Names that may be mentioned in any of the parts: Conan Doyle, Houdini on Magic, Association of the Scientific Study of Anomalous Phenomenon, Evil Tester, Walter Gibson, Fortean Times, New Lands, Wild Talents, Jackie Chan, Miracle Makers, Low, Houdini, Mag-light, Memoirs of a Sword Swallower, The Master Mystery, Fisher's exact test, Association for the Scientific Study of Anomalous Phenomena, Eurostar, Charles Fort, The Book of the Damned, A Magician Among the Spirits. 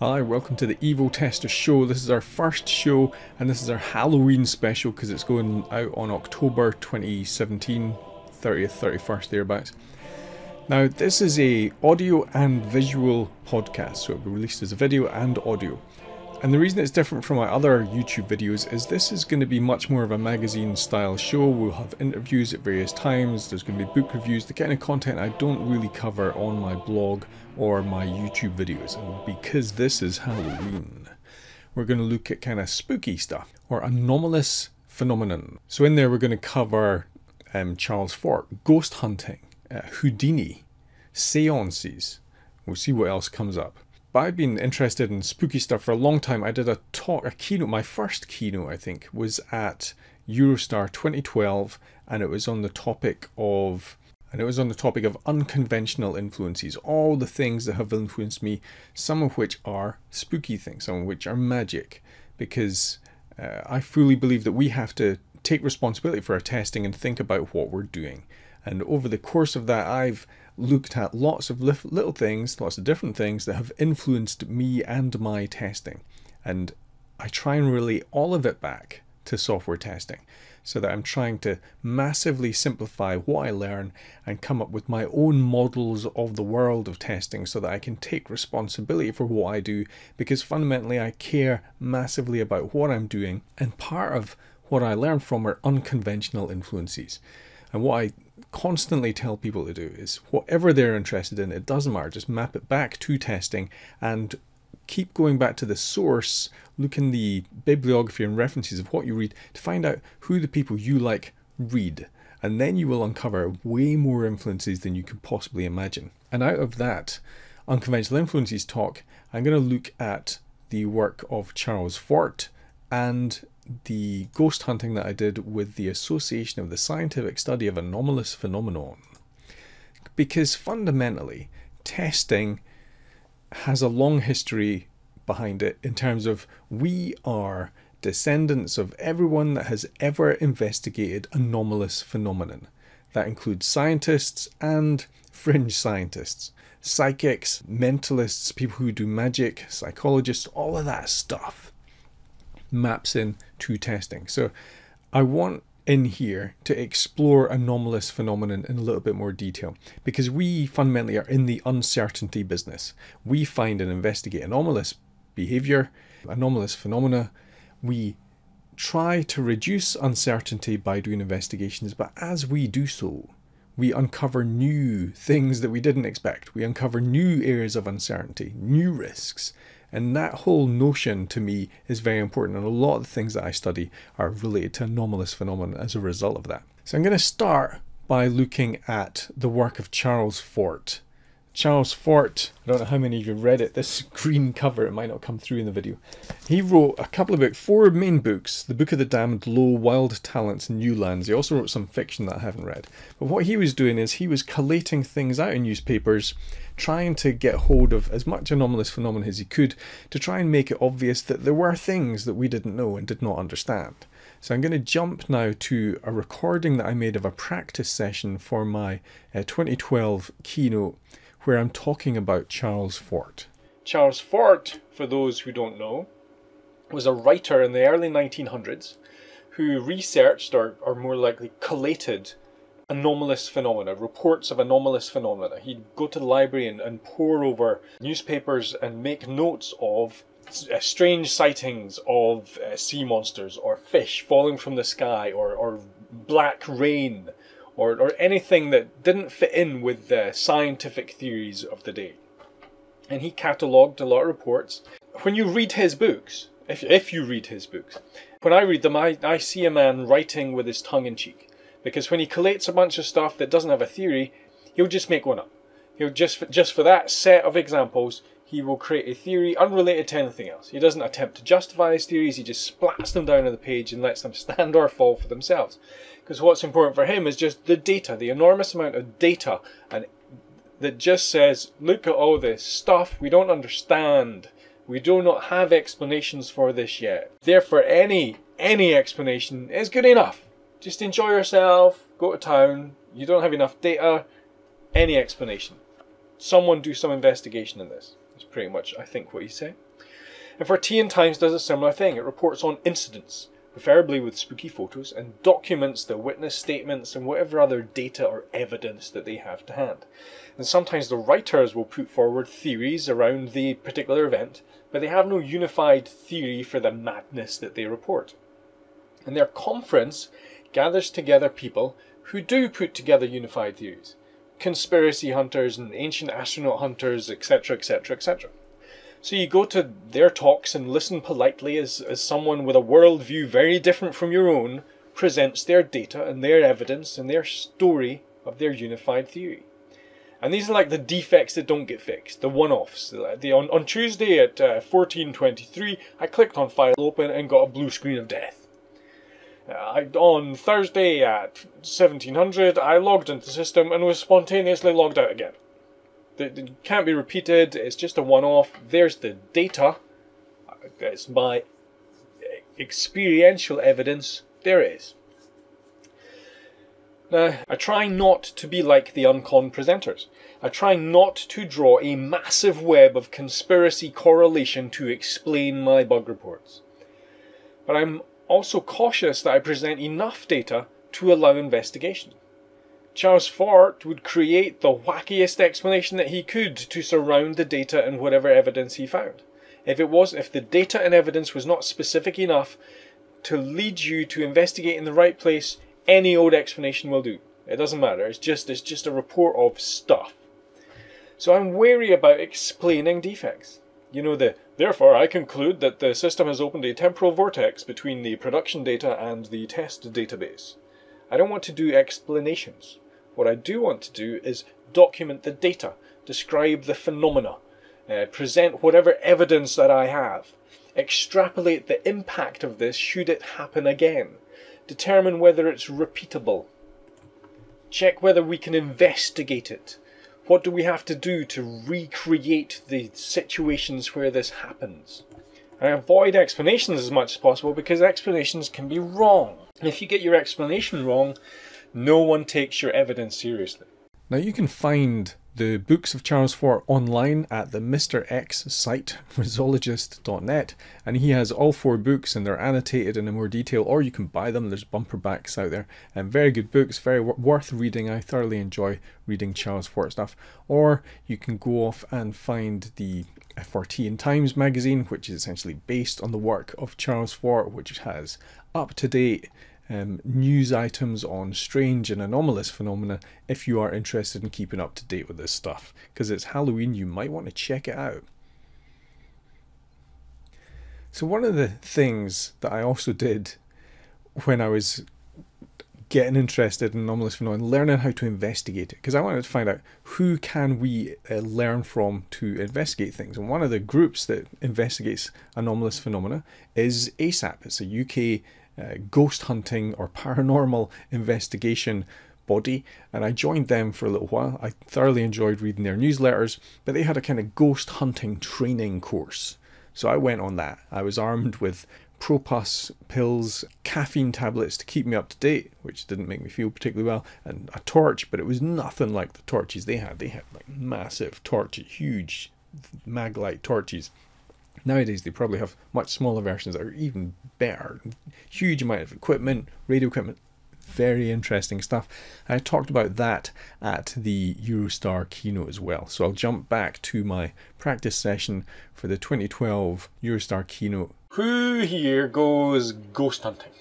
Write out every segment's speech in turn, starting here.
Hi, welcome to the Evil Tester show. This is our first show and this is our Halloween special because it's going out on October 2017, 30th, 31st thereabouts. Now this is a audio and visual podcast, so it'll be released as a video and audio. And the reason it's different from my other YouTube videos is this is going to be much more of a magazine style show. We'll have interviews at various times, there's going to be book reviews, the kind of content I don't really cover on my blog or my YouTube videos. And because this is Halloween, we're going to look at kind of spooky stuff or anomalous phenomenon. So in there we're going to cover Charles Fort, ghost hunting, Houdini, seances. We'll see what else comes up. But I've been interested in spooky stuff for a long time. I did a talk, a keynote, my first keynote I think was at Eurostar 2012, and it was on the topic of unconventional influences, all the things that have influenced me, some of which are spooky things, some of which are magic, because I fully believe that we have to take responsibility for our testing and think about what we're doing. And over the course of that, I've looked at lots of little things, lots of different things that have influenced me and my testing. And I try and relate all of it back to software testing so that I'm trying to massively simplify what I learn and come up with my own models of the world of testing so that I can take responsibility for what I do, because fundamentally I care massively about what I'm doing, and part of what I learn from are unconventional influences. And what I constantly tell people to do is whatever they're interested in, it doesn't matter, just map it back to testing and keep going back to the source, look in the bibliography and references of what you read to find out who the people you like read, and then you will uncover way more influences than you could possibly imagine. And out of that unconventional influences talk, I'm going to look at the work of Charles Fort and the ghost hunting that I did with the Association of the Scientific Study of Anomalous Phenomenon. Because fundamentally, testing has a long history behind it in terms of we are descendants of everyone that has ever investigated anomalous phenomenon. That includes scientists and fringe scientists, psychics, mentalists, people who do magic, psychologists, all of that stuff maps in to testing. So I want in here to explore anomalous phenomenon in a little bit more detail, because we fundamentally are in the uncertainty business. We find and investigate anomalous behavior, anomalous phenomena. We try to reduce uncertainty by doing investigations, but as we do so, we uncover new things that we didn't expect. We uncover new areas of uncertainty, new risks. And that whole notion to me is very important, and a lot of the things that I study are related to anomalous phenomena as a result of that. So I'm going to start by looking at the work of Charles Fort. Charles Fort, I don't know how many of you read it, this green cover, it might not come through in the video. He wrote a couple of books, four main books, The Book of the Damned, Low, Wild Talents and New Lands. He also wrote some fiction that I haven't read. But what he was doing is he was collating things out in newspapers, trying to get hold of as much anomalous phenomena as he could to try and make it obvious that there were things that we didn't know and did not understand. So I'm going to jump now to a recording that I made of a practice session for my 2012 keynote, where I'm talking about Charles Fort. Charles Fort, for those who don't know, was a writer in the early 1900s who researched, or more likely collated, anomalous phenomena, reports of anomalous phenomena. He'd go to the library and pore over newspapers and make notes of strange sightings of sea monsters or fish falling from the sky, or black rain, or anything that didn't fit in with the scientific theories of the day. And he catalogued a lot of reports. When you read his books, if you read his books, when I read them, I see a man writing with his tongue in cheek. Because when he collates a bunch of stuff that doesn't have a theory, he'll just make one up. He'll just for that set of examples, he will create a theory unrelated to anything else. He doesn't attempt to justify his theories, he just splats them down on the page and lets them stand or fall for themselves. Because what's important for him is just the data, the enormous amount of data, and that just says, look at all this stuff we don't understand. We do not have explanations for this yet. Therefore, any explanation is good enough. Just enjoy yourself, go to town, you don't have enough data, any explanation. Someone do some investigation in this. That's pretty much, I think, what he said. And Fortean Times does a similar thing. It reports on incidents, preferably with spooky photos, and documents their witness statements and whatever other data or evidence that they have to hand. And sometimes the writers will put forward theories around the particular event, but they have no unified theory for the madness that they report. And their conference gathers together people who do put together unified theories. Conspiracy hunters and ancient astronaut hunters, etc, etc, etc. So you go to their talks and listen politely as someone with a worldview very different from your own presents their data and their evidence and their story of their unified theory. And these are like the defects that don't get fixed, the one-offs. On Tuesday at 14:23, I clicked on File Open and got a blue screen of death. On Thursday at 1700, I logged into the system and was spontaneously logged out again. It can't be repeated, it's just a one-off. There's the data, it's my experiential evidence, there it is. Now, I try not to be like the Uncon presenters. I try not to draw a massive web of conspiracy correlation to explain my bug reports. But I'm also cautious that I present enough data to allow investigation. Charles Fort would create the wackiest explanation that he could to surround the data and whatever evidence he found. If the data and evidence was not specific enough to lead you to investigate in the right place, any old explanation will do. It doesn't matter. It's just a report of stuff. So I'm wary about explaining defects. You know, therefore I conclude that the system has opened a temporal vortex between the production data and the test database. I don't want to do explanations. What I do want to do is document the data, describe the phenomena, present whatever evidence that I have, extrapolate the impact of this should it happen again, determine whether it's repeatable, check whether we can investigate it. What do we have to do to recreate the situations where this happens? I avoid explanations as much as possible because explanations can be wrong. If you get your explanation wrong, no one takes your evidence seriously. Now you can find the books of Charles Fort online at the Mr. X site, resologist.net, and he has all four books and they're annotated in more detail, or you can buy them, there's bumper backs out there. And very good books, very worth reading. I thoroughly enjoy reading Charles Fort stuff. Or you can go off and find the Fortean Times magazine, which is essentially based on the work of Charles Fort, which has up-to-date news items on strange and anomalous phenomena if you are interested in keeping up to date with this stuff. Because it's Halloween, you might want to check it out. So one of the things that I also did when I was getting interested in anomalous phenomenon, learning how to investigate it, because I wanted to find out who can we learn from to investigate things. And one of the groups that investigates anomalous phenomena is ASAP. It's a UK ghost hunting or paranormal investigation body, and I joined them for a little while. I thoroughly enjoyed reading their newsletters, but they had a kind of ghost hunting training course. So I went on that. I was armed with Propus pills, caffeine tablets to keep me up to date, which didn't make me feel particularly well, and a torch, but it was nothing like the torches they had. They had like massive torches, huge mag-light torches. Nowadays they probably have much smaller versions that are even better. Huge amount of equipment, radio equipment, very interesting stuff. I talked about that at the Eurostar keynote as well. So I'll jump back to my practice session for the 2012 Eurostar keynote. Who here goes ghost hunting?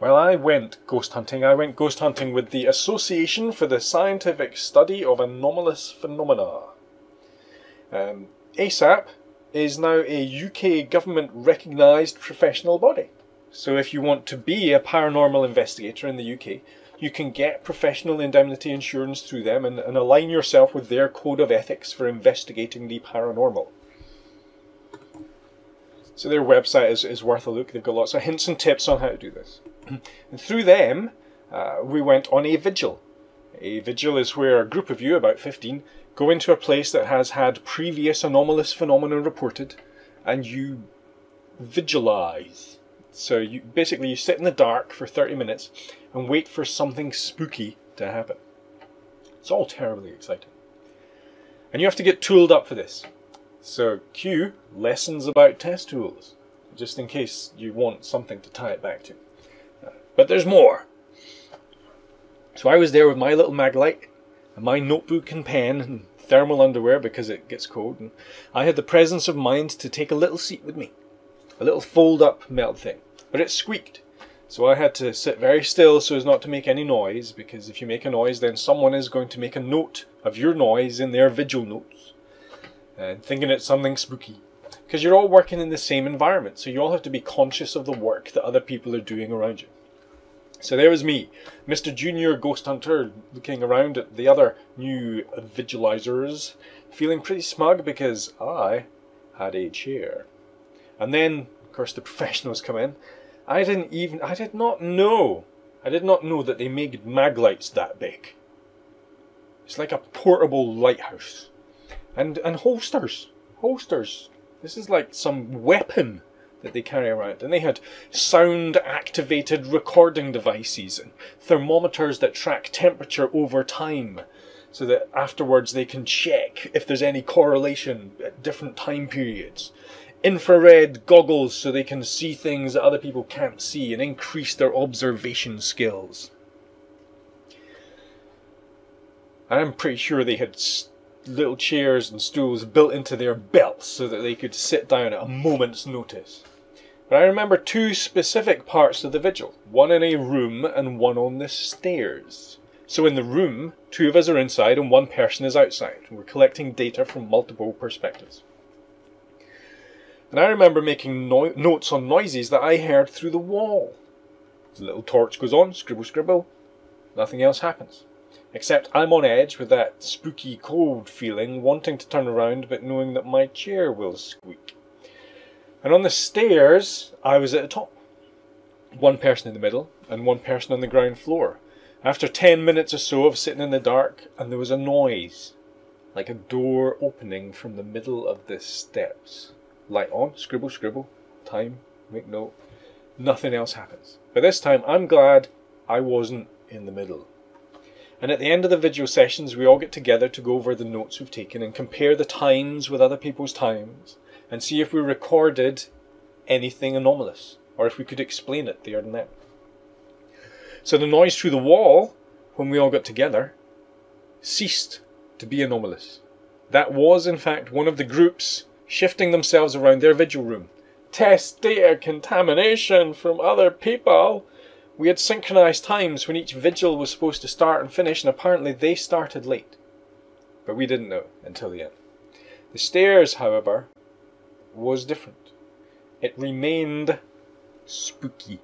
Well, I went ghost hunting. I went ghost hunting with the Association for the Scientific Study of Anomalous Phenomena. ASAP is now a UK government recognised professional body. So if you want to be a paranormal investigator in the UK, you can get professional indemnity insurance through them and align yourself with their code of ethics for investigating the paranormal. So their website is worth a look. They've got lots of hints and tips on how to do this. And through them, we went on a vigil. A vigil is where a group of you, about 15, go into a place that has had previous anomalous phenomena reported, and you vigilize. So you sit in the dark for 30 minutes and wait for something spooky to happen. It's all terribly exciting. And you have to get tooled up for this. So Q, lessons about test tools, just in case you want something to tie it back to. But there's more. So I was there with my little mag light, and my notebook and pen, and thermal underwear because it gets cold, and I had the presence of mind to take a little seat with me, a little fold-up metal thing, but it squeaked. So I had to sit very still so as not to make any noise, because if you make a noise then someone is going to make a note of your noise in their vigil notes, and thinking it's something spooky. Because you're all working in the same environment, so you all have to be conscious of the work that other people are doing around you. So there was me, Mr. Junior Ghost Hunter, looking around at the other new vigilizers, feeling pretty smug because I had a chair. And then, of course, the professionals come in. I did not know that they made mag lights that big. It's like a portable lighthouse. And holsters. This is like some weapon that they carry around. And they had sound-activated recording devices and thermometers that track temperature over time, so that afterwards they can check if there's any correlation at different time periods. Infrared goggles so they can see things that other people can't see and increase their observation skills. I'm pretty sure they had little chairs and stools built into their belts so that they could sit down at a moment's notice. But I remember two specific parts of the vigil, one in a room and one on the stairs. So in the room, two of us are inside and one person is outside. We're collecting data from multiple perspectives. And I remember making notes on noises that I heard through the wall. The little torch goes on, scribble, scribble. Nothing else happens. Except I'm on edge with that spooky cold feeling, wanting to turn around but knowing that my chair will squeak. And on the stairs, I was at the top. One person in the middle and one person on the ground floor. After 10 minutes or so of sitting in the dark, and there was a noise. Like a door opening from the middle of the steps. Light on, scribble, scribble, time, make note, nothing else happens. But this time I'm glad I wasn't in the middle. And at the end of the vigil sessions we all get together to go over the notes we've taken and compare the times with other people's times and see if we recorded anything anomalous or if we could explain it there and then. So the noise through the wall, when we all got together, ceased to be anomalous. That was in fact one of the groups shifting themselves around their vigil room. Test data contamination from other people. We had synchronized times when each vigil was supposed to start and finish, and apparently they started late. But we didn't know until the end. The stairs, however, was different. It remained spooky.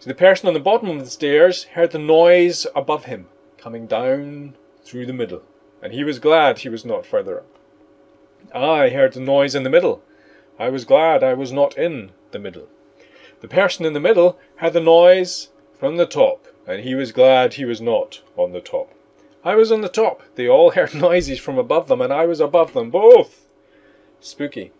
So the person on the bottom of the stairs heard the noise above him coming down through the middle, and he was glad he was not further up. I heard the noise in the middle. I was glad I was not in the middle. The person in the middle heard the noise from the top, and he was glad he was not on the top. I was on the top. They all heard noises from above them, and I was above them both. Spooky.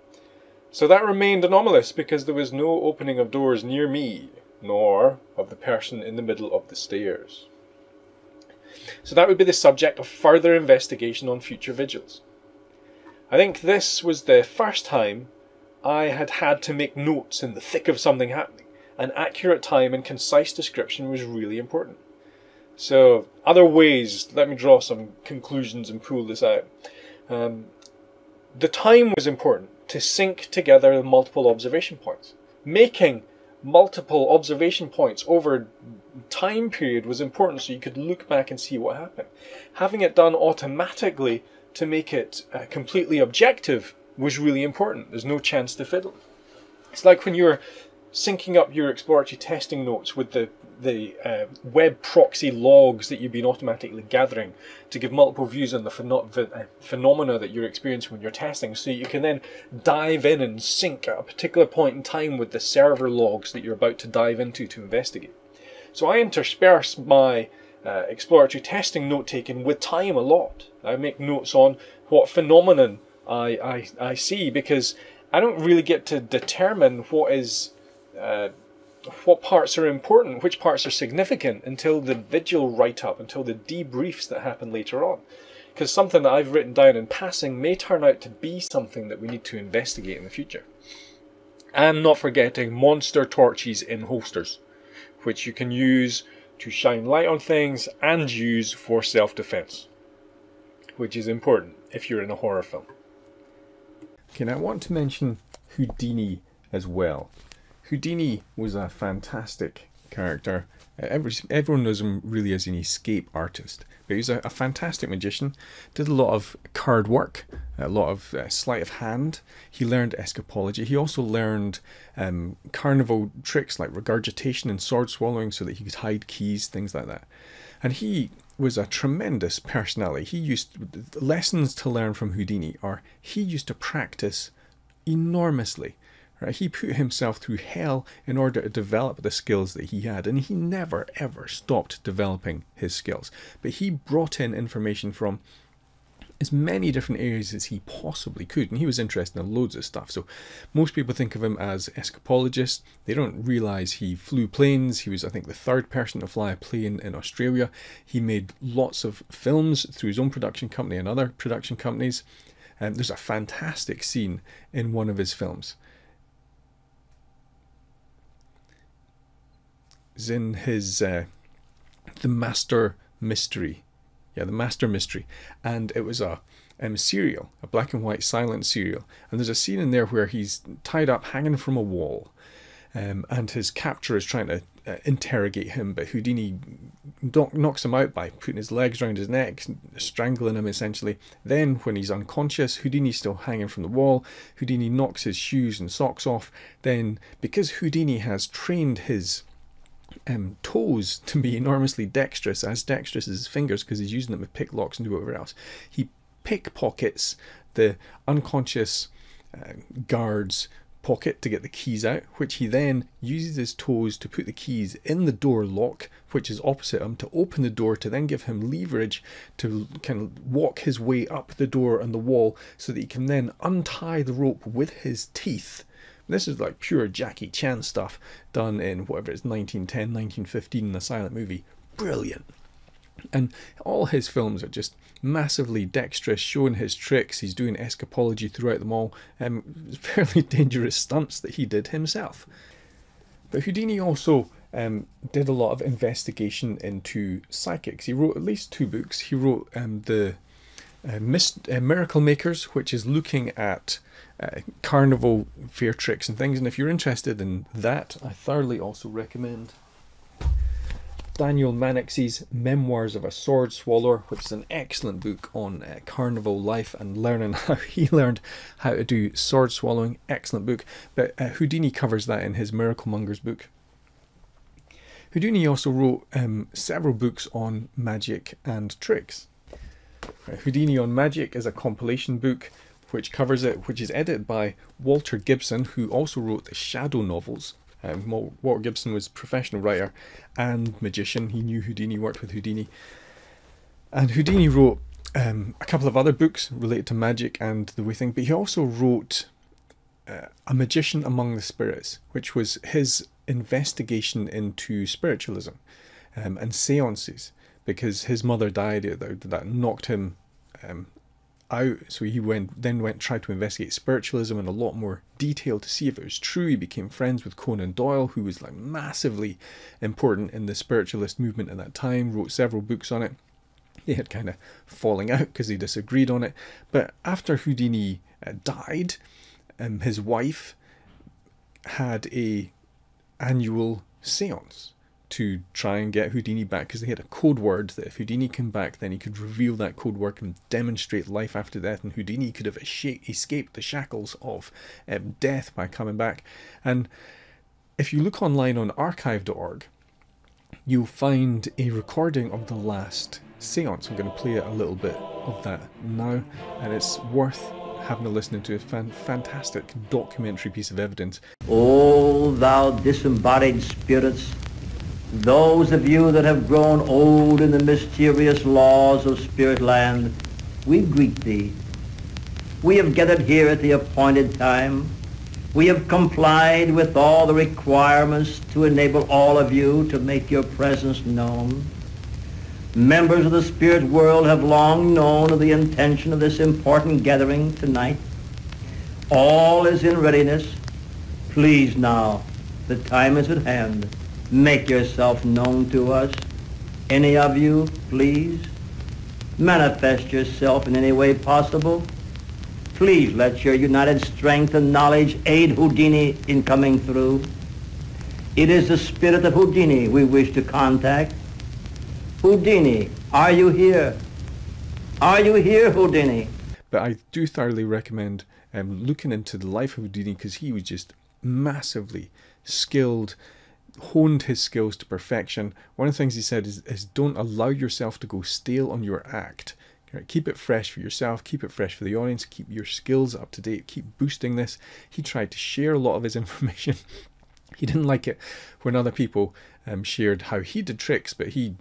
So that remained anomalous because there was no opening of doors near me, nor of the person in the middle of the stairs. So that would be the subject of further investigation on future vigils. I think this was the first time I had had to make notes in the thick of something happening. An accurate time and concise description was really important. So, other ways, let me draw some conclusions and pull this out. The time was important to sync together the multiple observation points. Making multiple observation points over time period was important so you could look back and see what happened. Having it done automatically to make it completely objective was really important. There's no chance to fiddle. It's like when you're syncing up your exploratory testing notes with the web proxy logs that you've been automatically gathering to give multiple views on the phenomena that you're experiencing when you're testing, so you can then dive in and sync at a particular point in time with the server logs that you're about to dive into to investigate. So I intersperse my exploratory testing note taking with time a lot. I make notes on what phenomenon I see, because I don't really get to determine what parts are important, which parts are significant, until the vigil write-up, until the debriefs that happen later on. because something that I've written down in passing may turn out to be something that we need to investigate in the future. And not forgetting monster torches in holsters, which you can use to shine light on things and use for self-defense, which is important if you're in a horror film. Okay, now I want to mention Houdini as well. Houdini was a fantastic character. Everyone knows him really as an escape artist, but he was a fantastic magician, did a lot of card work, a lot of sleight of hand. He learned escapology. He also learned carnival tricks like regurgitation and sword swallowing so that he could hide keys, things like that. And he was a tremendous personality. He used lessons to learn from Houdini, or he used to practice enormously. Right? He put himself through hell in order to develop the skills that he had, and he never ever stopped developing his skills. But he brought in information from as many different areas as he possibly could, and he was interested in loads of stuff. So most people think of him as escapologist. They don't realise he flew planes. He was, I think, the third person to fly a plane in Australia. He made lots of films through his own production company and other production companies. And there's a fantastic scene in one of his films. It's in his The Master Mystery. Yeah, The Master Mystery, and it was a serial, a black and white silent serial, and there's a scene in there where he's tied up hanging from a wall, and his captor is trying to interrogate him, but Houdini knocks him out by putting his legs around his neck, strangling him essentially. Then when he's unconscious, Houdini's still hanging from the wall. Houdini knocks his shoes and socks off. Then, because Houdini has trained his toes to be enormously dexterous, as dexterous as his fingers, because he's using them with picklocks and do whatever else, he pickpockets the unconscious guard's pocket to get the keys out, which he then uses his toes to put the keys in the door lock, which is opposite him, to open the door, to then give him leverage to kind of walk his way up the door and the wall so that he can then untie the rope with his teeth. This is like pure Jackie Chan stuff done in whatever it's 1910, 1915 in a silent movie. Brilliant. And all his films are just massively dexterous, showing his tricks. He's doing escapology throughout them all, fairly dangerous stunts that he did himself. But Houdini also did a lot of investigation into psychics. He wrote at least two books. He wrote the Miracle Makers, which is looking at carnival fair tricks and things, and if you're interested in that, I thoroughly also recommend Daniel Mannix's Memoirs of a Sword Swallower, which is an excellent book on carnival life and learning how he learned how to do sword swallowing. Excellent book, but Houdini covers that in his Miracle Mongers book. Houdini also wrote several books on magic and tricks. Houdini on Magic is a compilation book which covers it, which is edited by Walter Gibson, who also wrote the Shadow novels. Walter Gibson was a professional writer and magician. He knew Houdini, worked with Houdini. And Houdini wrote a couple of other books related to magic and the way thing, but he also wrote A Magician Among the Spirits, which was his investigation into spiritualism and seances, because his mother died, that knocked him out, so he then tried to investigate spiritualism in a lot more detail to see if it was true. He became friends with Conan Doyle, who was like massively important in the spiritualist movement at that time, wrote several books on it. They had kind of falling out because they disagreed on it, but after Houdini died, his wife had an annual seance to try and get Houdini back, because they had a code word that if Houdini came back, then he could reveal that code word and demonstrate life after death, and Houdini could have escaped the shackles of death by coming back. And if you look online on archive.org, you'll find a recording of the last seance. I'm going to play a little bit of that now, and it's worth having a listen to a fantastic documentary piece of evidence. "Oh, thou disembodied spirits, those of you that have grown old in the mysterious laws of spirit land, we greet thee. We have gathered here at the appointed time. We have complied with all the requirements to enable all of you to make your presence known. members of the spirit world have long known of the intention of this important gathering tonight. All is in readiness. Please now, the time is at hand. Make yourself known to us. Any of you, please. Manifest yourself in any way possible. Please let your united strength and knowledge aid Houdini in coming through. It is the spirit of Houdini we wish to contact. Houdini, are you here? Are you here, Houdini? But I do thoroughly recommend looking into the life of Houdini, because he was just massively skilled, honed his skills to perfection. One of the things he said is don't allow yourself to go stale on your act. Right? Keep it fresh for yourself, keep it fresh for the audience, keep your skills up to date, keep boosting this. He tried to share a lot of his information. He didn't like it when other people shared how he did tricks, but he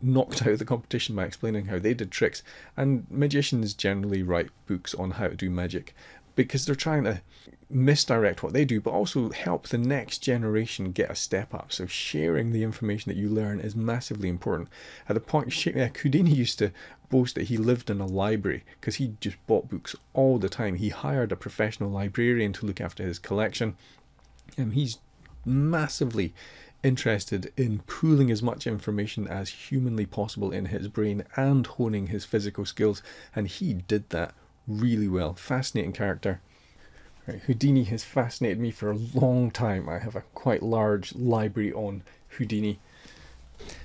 knocked out the competition by explaining how they did tricks. And magicians generally write books on how to do magic, because they're trying to misdirect what they do, but also help the next generation get a step up. So sharing the information that you learn is massively important. At the point, Houdini used to boast that he lived in a library because he just bought books all the time. He hired a professional librarian to look after his collection. He's massively interested in pooling as much information as humanly possible in his brain and honing his physical skills, and he did that really well. Fascinating character. Right, Houdini has fascinated me for a long time. I have a quite large library on Houdini,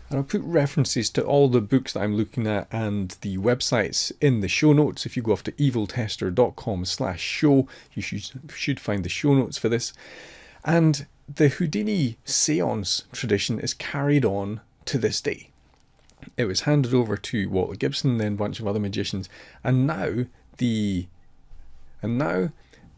and I'll put references to all the books that I'm looking at and the websites in the show notes. If you go off to eviltester.com/show, you should find the show notes for this. And the Houdini seance tradition is carried on to this day. It was handed over to Walter Gibson, then a bunch of other magicians, and now the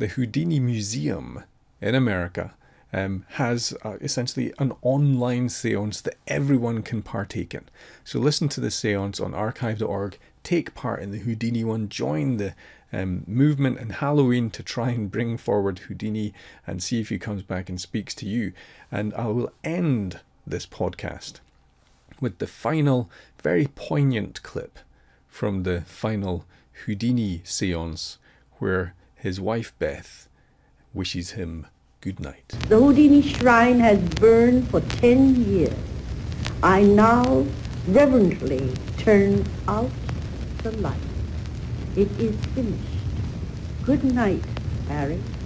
Houdini Museum in America has essentially an online seance that everyone can partake in. So listen to the seance on archive.org, take part in the Houdini one, join the movement and Halloween to try and bring forward Houdini and see if he comes back and speaks to you. And I will end this podcast with the final, very poignant clip from the final Houdini seance, where his wife Beth wishes him good night. The Houdini shrine has burned for 10 years. I now reverently turn out the light. It is finished. Good night, Harry.